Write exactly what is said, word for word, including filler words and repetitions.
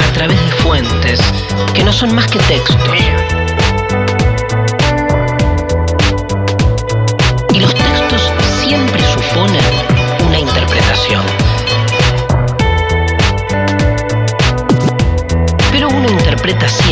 A través de fuentes que no son más que textos, y los textos siempre suponen una interpretación, pero uno interpreta siempre